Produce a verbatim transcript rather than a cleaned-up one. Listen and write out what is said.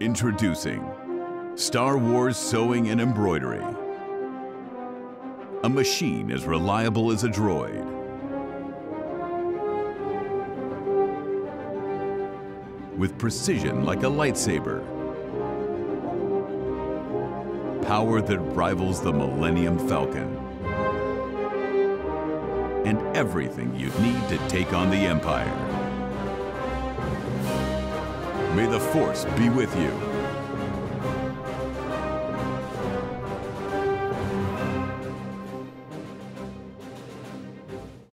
Introducing Star Wars Sewing and Embroidery. A machine as reliable as a droid. With precision like a lightsaber. Power that rivals the Millennium Falcon. And everything you'd need to take on the Empire. May the Force be with you.